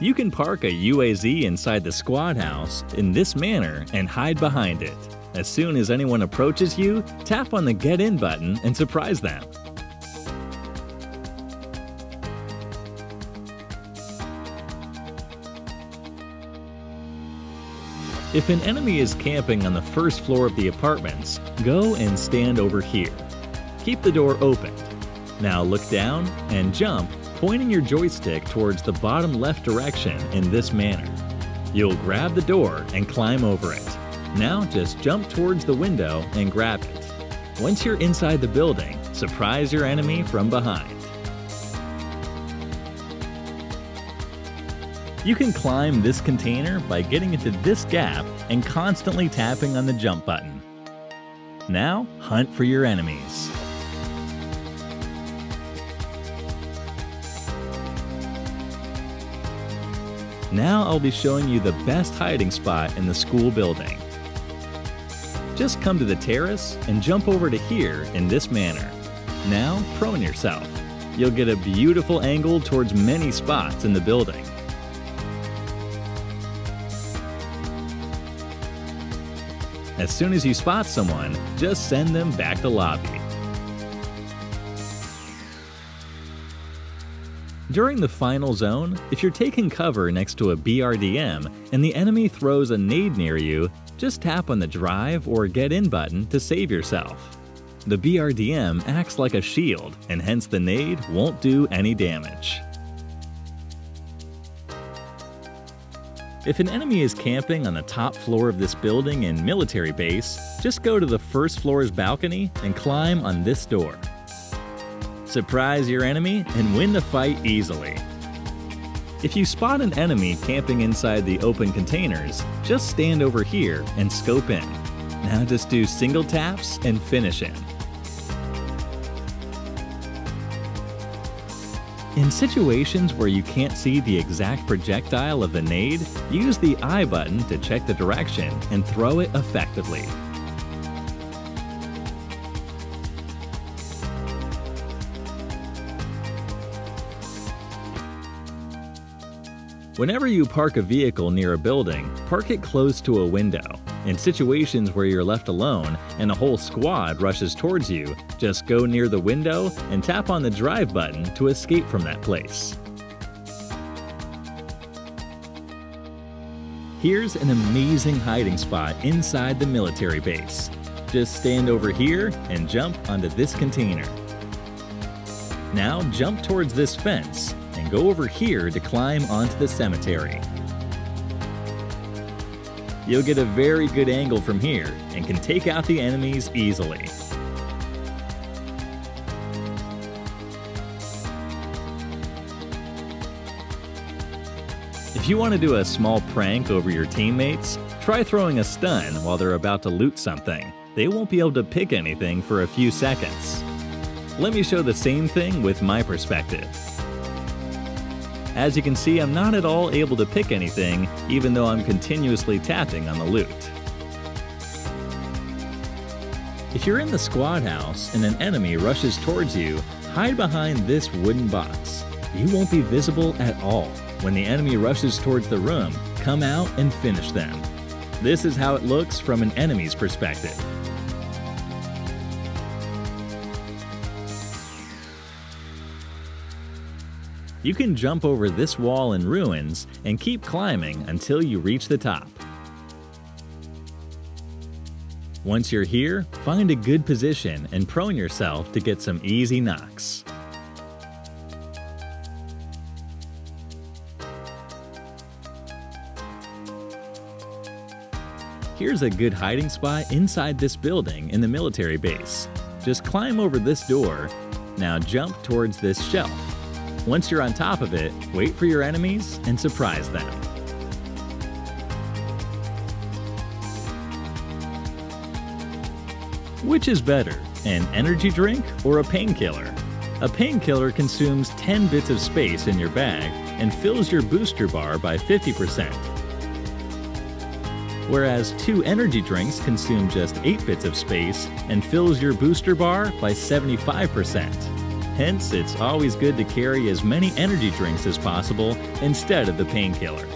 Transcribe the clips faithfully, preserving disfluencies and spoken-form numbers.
You can park a U A Z inside the squad house in this manner and hide behind it. As soon as anyone approaches you, tap on the Get In button and surprise them. If an enemy is camping on the first floor of the apartments, go and stand over here. Keep the door open. Now look down and jump, pointing your joystick towards the bottom left direction in this manner. You'll grab the door and climb over it. Now just jump towards the window and grab it. Once you're inside the building, surprise your enemy from behind. You can climb this container by getting into this gap and constantly tapping on the jump button. Now, hunt for your enemies. Now I'll be showing you the best hiding spot in the school building. Just come to the terrace and jump over to here in this manner. Now prone yourself. You'll get a beautiful angle towards many spots in the building. As soon as you spot someone, just send them back to lobby. During the final zone, if you're taking cover next to a B R D M and the enemy throws a nade near you, just tap on the Drive or Get In button to save yourself. The B R D M acts like a shield, and hence the nade won't do any damage. If an enemy is camping on the top floor of this building in military base, just go to the first floor's balcony and climb on this door. Surprise your enemy and win the fight easily. If you spot an enemy camping inside the open containers, just stand over here and scope in. Now just do single taps and finish him. In situations where you can't see the exact projectile of the nade, use the I button to check the direction and throw it effectively. Whenever you park a vehicle near a building, park it close to a window. In situations where you're left alone and a whole squad rushes towards you, just go near the window and tap on the Drive button to escape from that place. Here's an amazing hiding spot inside the military base. Just stand over here and jump onto this container. Now jump towards this fence and go over here to climb onto the cemetery. You'll get a very good angle from here and can take out the enemies easily. If you want to do a small prank over your teammates, try throwing a stun while they're about to loot something. They won't be able to pick anything for a few seconds. Let me show the same thing with my perspective. As you can see, I'm not at all able to pick anything, even though I'm continuously tapping on the loot. If you're in the squad house and an enemy rushes towards you, hide behind this wooden box. You won't be visible at all. When the enemy rushes towards the room, come out and finish them. This is how it looks from an enemy's perspective. You can jump over this wall in ruins and keep climbing until you reach the top. Once you're here, find a good position and prone yourself to get some easy knocks. Here's a good hiding spot inside this building in the military base. Just climb over this door. Now jump towards this shelf. Once you're on top of it, wait for your enemies and surprise them. Which is better, an energy drink or a painkiller? A painkiller consumes ten bits of space in your bag and fills your booster bar by fifty percent. Whereas two energy drinks consume just eight bits of space and fills your booster bar by seventy-five percent. Hence, it's always good to carry as many energy drinks as possible instead of the painkiller.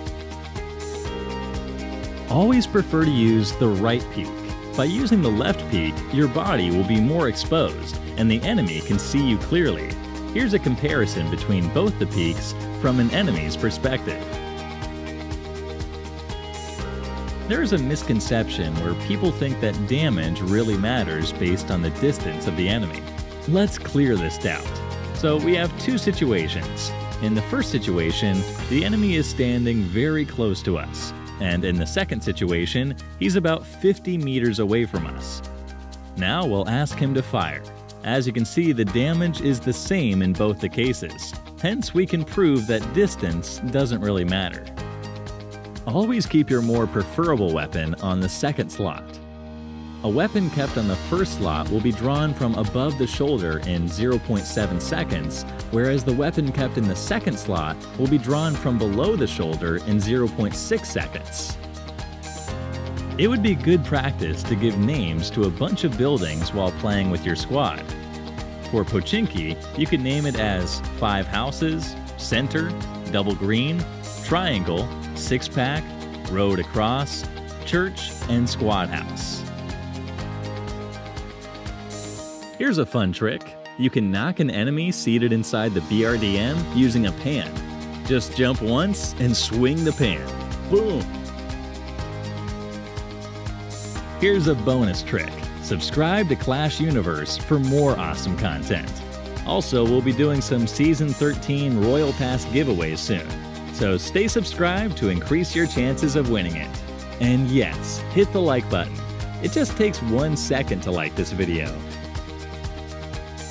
Always prefer to use the right peak. By using the left peak, your body will be more exposed and the enemy can see you clearly. Here's a comparison between both the peaks from an enemy's perspective. There is a misconception where people think that damage really matters based on the distance of the enemy. Let's clear this doubt. So we have two situations. In the first situation, the enemy is standing very close to us, and in the second situation, he's about fifty meters away from us. Now we'll ask him to fire. As you can see, the damage is the same in both the cases. Hence, we can prove that distance doesn't really matter. Always keep your more preferable weapon on the second slot. A weapon kept on the first slot will be drawn from above the shoulder in zero point seven seconds, whereas the weapon kept in the second slot will be drawn from below the shoulder in zero point six seconds. It would be good practice to give names to a bunch of buildings while playing with your squad. For Pochinki, you could name it as Five Houses, Center, Double Green, Triangle, Six Pack, Road Across, Church, and Squad House. Here's a fun trick. You can knock an enemy seated inside the B R D M using a pan. Just jump once and swing the pan. Boom! Here's a bonus trick. Subscribe to Clash Universe for more awesome content. Also, we'll be doing some Season thirteen Royal Pass giveaways soon. So stay subscribed to increase your chances of winning it. And yes, hit the like button. It just takes one second to like this video,